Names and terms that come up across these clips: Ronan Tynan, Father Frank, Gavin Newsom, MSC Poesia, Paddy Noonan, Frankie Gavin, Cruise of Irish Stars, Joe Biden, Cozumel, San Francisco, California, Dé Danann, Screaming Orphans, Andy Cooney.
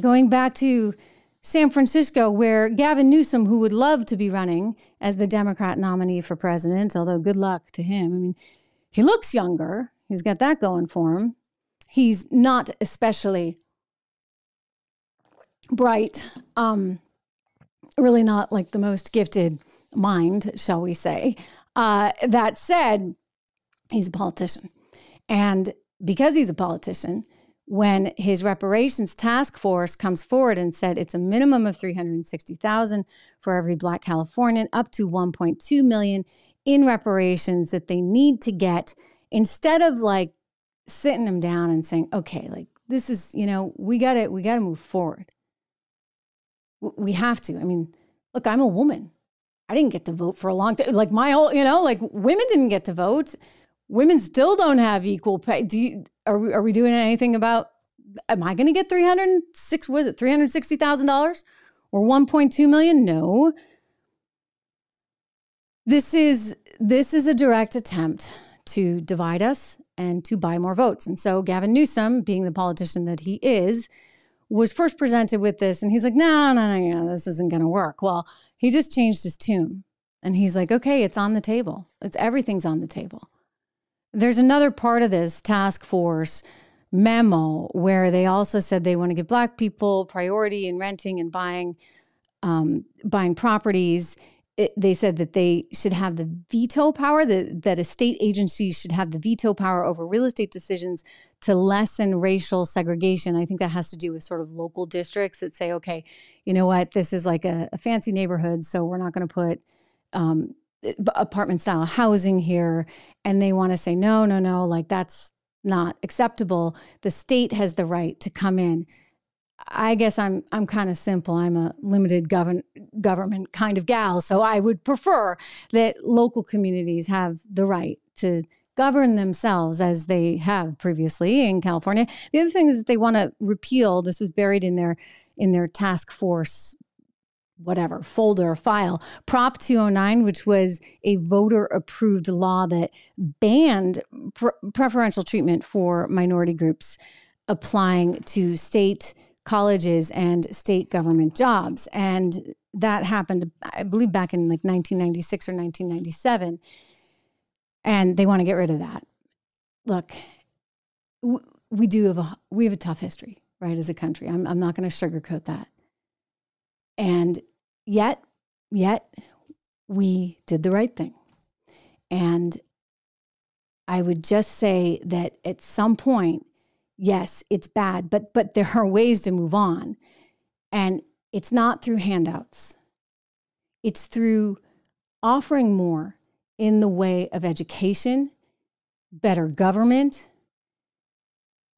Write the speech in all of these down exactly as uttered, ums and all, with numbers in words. Going back to San Francisco, where Gavin Newsom, who would love to be running as the Democrat nominee for president, although good luck to him. I mean, he looks younger. He's got that going for him. He's not especially bright, um, really not like the most gifted mind, shall we say. Uh, that said, he's a politician. And because he's a politician, when his reparations task force comes forward and said it's a minimum of three hundred sixty thousand dollars for every Black Californian, up to one point two million dollars in reparations that they need to get, instead of like sitting them down and saying, okay, like this is, you know, we got to, we got to move forward. We have to. I mean, look, I'm a woman. I didn't get to vote for a long time. Like my whole, you know, like women didn't get to vote. Women still don't have equal pay. Do you, are, we, are we doing anything about, am I going to get three hundred six, was it three hundred sixty thousand dollars or one point two million? No. This is, this is a direct attempt to divide us and to buy more votes. And so Gavin Newsom, being the politician that he is, was first presented with this. And he's like, no, no, no, no, this isn't going to work. Well, he just changed his tune. And he's like, okay, it's on the table. It's everything's on the table. There's another part of this task force memo where they also said they want to give Black people priority in renting and buying, um, buying properties. It, they said that they should have the veto power, that, that a state agency should have the veto power over real estate decisions to lessen racial segregation. I think that has to do with sort of local districts that say, okay, you know what, this is like a, a fancy neighborhood, so we're not going to put um, apartment style housing here, and they want to say no, no, no, like that's not acceptable. The state has the right to come in. I guess I'm I'm kind of simple. I'm a limited govern government kind of gal, so I would prefer that local communities have the right to govern themselves as they have previously in California. The other thing is that they want to repeal. This was buried in their in their task force, whatever, folder or file, Prop two oh nine, which was a voter-approved law that banned pre preferential treatment for minority groups applying to state colleges and state government jobs. And that happened, I believe, back in like nineteen ninety-six or nineteen ninety-seven. And they want to get rid of that. Look, we do have a, we have a tough history, right, as a country. I'm, I'm not going to sugarcoat that. And yet, yet we did the right thing. And I would just say that at some point, yes, it's bad, but, but there are ways to move on. And it's not through handouts. It's through offering more in the way of education, better government,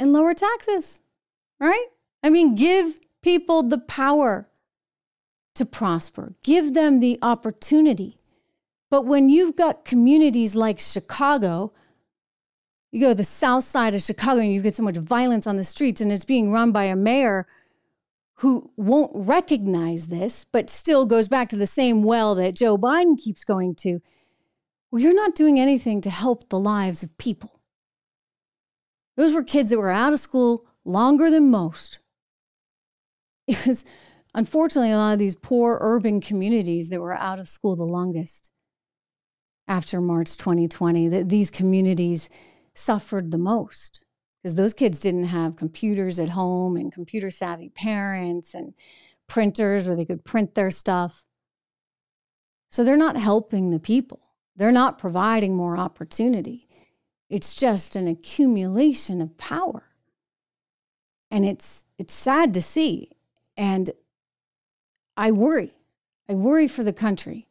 and lower taxes, right? I mean, give people the power to prosper. Give them the opportunity. But when you've got communities like Chicago, you go to the south side of Chicago and you get so much violence on the streets, and it's being run by a mayor who won't recognize this, but still goes back to the same well that Joe Biden keeps going to. Well, you're not doing anything to help the lives of people. Those were kids that were out of school longer than most. It was... Unfortunately, a lot of these poor urban communities that were out of school the longest after March twenty twenty, that these communities suffered the most because those kids didn't have computers at home and computer savvy parents and printers where they could print their stuff. So they're not helping the people. They're not providing more opportunity. It's just an accumulation of power. And it's, it's sad to see. And I worry. I worry for the country.